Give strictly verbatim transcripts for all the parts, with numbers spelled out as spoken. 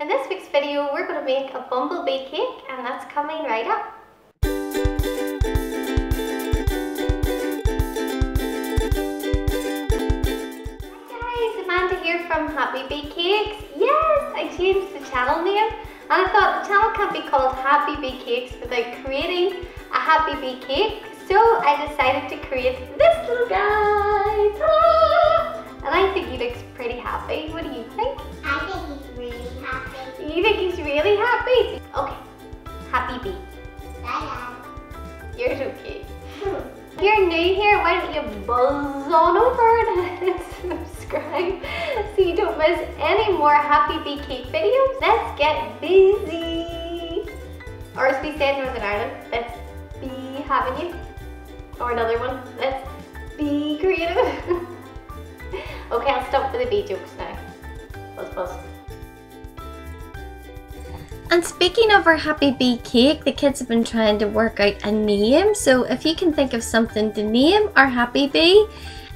In this week's video we're going to make a bumblebee cake, and that's coming right up. Hi guys, Amanda here from Happy Bee Cakes. Yes, I changed the channel name, and I thought the channel can't be called Happy Bee Cakes without creating a Happy Bee Cake. So I decided to create this little guy. Ta-da! And I think he looks pretty happy. What do you think? I think he's really happy. You think he's really happy? Okay. Happy Bee. Bye, Dad. You're so cute. If you're new here, why don't you buzz on over and subscribe so you don't miss any more Happy Bee Cake videos. Let's get busy. Or as we say in Northern Ireland, let's be having you. Or another one. Let's be creative. Okay, I'll stop with the bee jokes now. Buzz, buzz. And speaking of our Happy Bee Cake, the kids have been trying to work out a name. So if you can think of something to name our Happy Bee,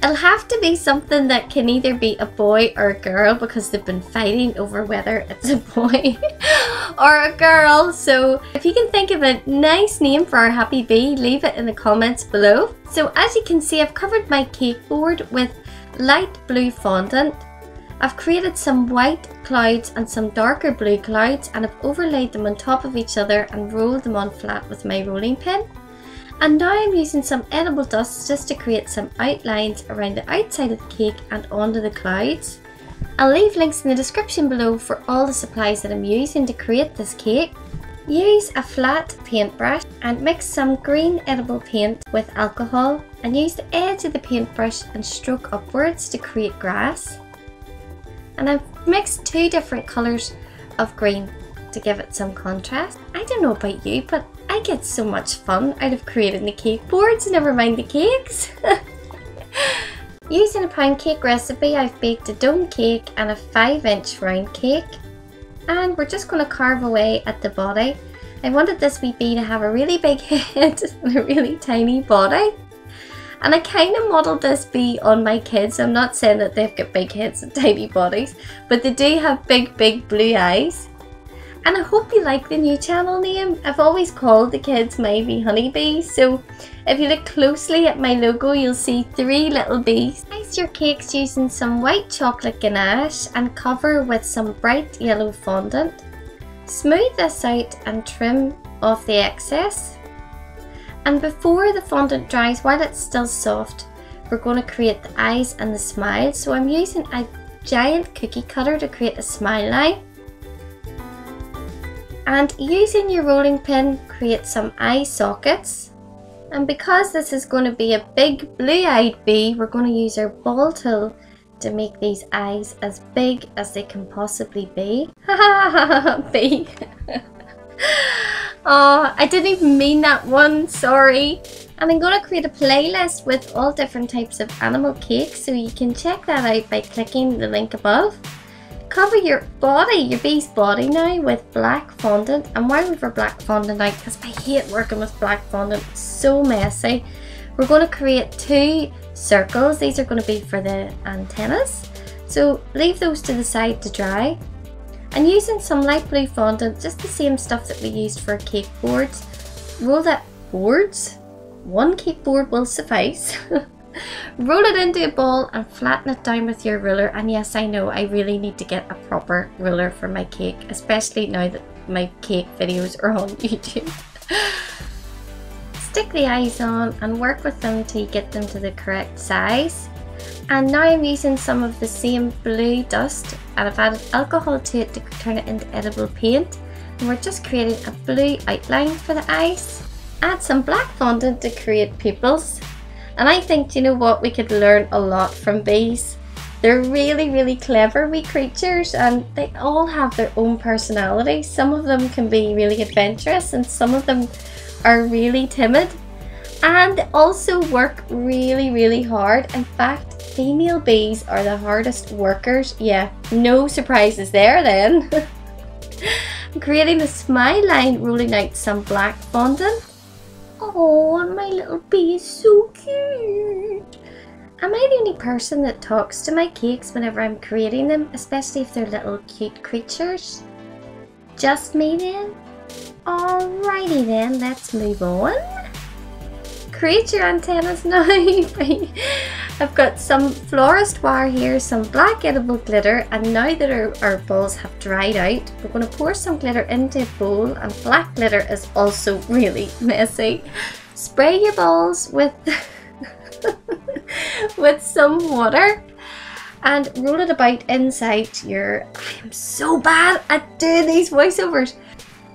it'll have to be something that can either be a boy or a girl, because they've been fighting over whether it's a boy or a girl. So if you can think of a nice name for our Happy Bee, leave it in the comments below. So as you can see, I've covered my cake board with light blue fondant. I've created some white clouds and some darker blue clouds, and I've overlaid them on top of each other and rolled them on flat with my rolling pin. And now I'm using some edible dust just to create some outlines around the outside of the cake and onto the clouds. I'll leave links in the description below for all the supplies that I'm using to create this cake. Use a flat paintbrush and mix some green edible paint with alcohol, and use the edge of the paintbrush and stroke upwards to create grass. And I've mixed two different colours of green to give it some contrast. I don't know about you, but I get so much fun out of creating the cake boards, never mind the cakes. Using a pound cake recipe, I've baked a dome cake and a five inch round cake. And we're just going to carve away at the body. I wanted this wee bee to have a really big head and a really tiny body. And I kind of modelled this bee on my kids. I'm not saying that they've got big heads and tiny bodies, but they do have big, big blue eyes. And I hope you like the new channel name. I've always called the kids my wee honeybees. So if you look closely at my logo, you'll see three little bees. Place your cakes using some white chocolate ganache and cover with some bright yellow fondant. Smooth this out and trim off the excess. And before the fondant dries, while it's still soft, we're going to create the eyes and the smile. So I'm using a giant cookie cutter to create a smile line. And using your rolling pin, create some eye sockets. And because this is going to be a big blue-eyed bee, we're going to use our ball tool to make these eyes as big as they can possibly be. Ha ha ha bee. Oh, I didn't even mean that one, sorry. And I'm going to create a playlist with all different types of animal cakes, so you can check that out by clicking the link above. Cover your body, your bee's body now, with black fondant. And why would we black fondant out? Because I hate working with black fondant, it's so messy. We're going to create two circles. These are going to be for the antennas. So leave those to the side to dry. And using some light blue fondant, just the same stuff that we used for cake boards. Roll that boards. One cake board will suffice. Roll it into a ball and flatten it down with your ruler. And yes, I know I really need to get a proper ruler for my cake, especially now that my cake videos are on YouTube. Stick the eyes on and work with them till you get them to the correct size. And now I'm using some of the same blue dust, and I've added alcohol to it to turn it into edible paint. And we're just creating a blue outline for the eyes. Add some black fondant to create pupils. And I think, you know what, we could learn a lot from bees. They're really, really clever wee creatures, and they all have their own personality. Some of them can be really adventurous, and some of them are really timid. And they also work really, really hard. In fact, female bees are the hardest workers. Yeah, no surprises there then. Creating a smile line, rolling out some black fondant. Oh, my little bee is so cute. Am I the only person that talks to my cakes whenever I'm creating them, especially if they're little cute creatures? Just me then? Alrighty then, let's move on. Creature antennas, no. I've got some florist wire here, some black edible glitter, and now that our, our balls have dried out, we're going to pour some glitter into a bowl, and black glitter is also really messy. Spray your balls with with some water and roll it about inside your... I am so bad at doing these voiceovers.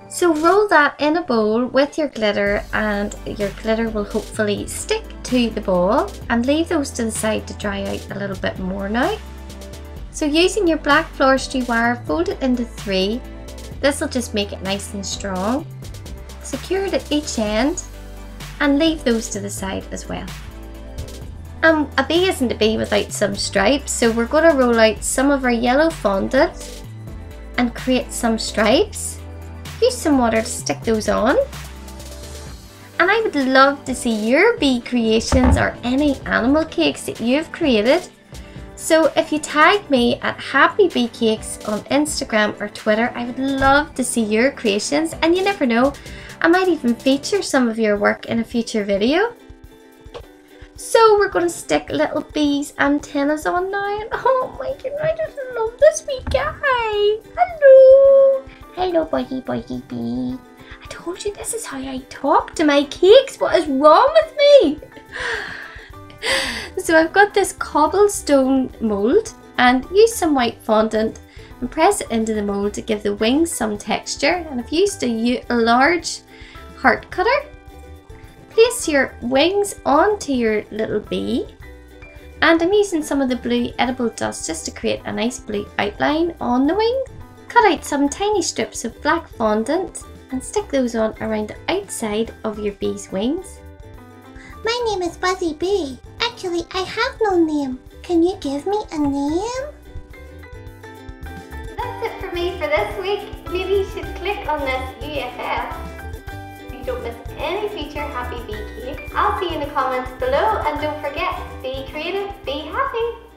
So roll that in a bowl with your glitter, and your glitter will hopefully stick to the ball, and leave those to the side to dry out a little bit more now. So using your black floristry wire, fold it into three. This will just make it nice and strong. Secure it at each end and leave those to the side as well. Um, a bee isn't a bee without some stripes, so we're going to roll out some of our yellow fondant and create some stripes. Use some water to stick those on. And I would love to see your bee creations or any animal cakes that you've created. So if you tag me at Happy Bee Cakes on Instagram or Twitter, I would love to see your creations, and you never know, I might even feature some of your work in a future video. So we're going to stick little bees' antennas on now. Oh my god, I just love this wee guy. Hello. Hello, buddy, buddy bee. I told you this is how I talk to my cakes. What is wrong with me? So I've got this cobblestone mould, and use some white fondant and press it into the mould to give the wings some texture. And I've used a, a large heart cutter. Place your wings onto your little bee, and I'm using some of the blue edible dust just to create a nice blue outline on the wing. Cut out some tiny strips of black fondant and stick those on around the outside of your bee's wings. My name is Buzzy Bee. Actually, I have no name. Can you give me a name? That's it for me for this week. Maybe you should click on this U F L. Don't miss any future Happy Bee Cakes. I'll see you in the comments below, and don't forget, be creative, be happy.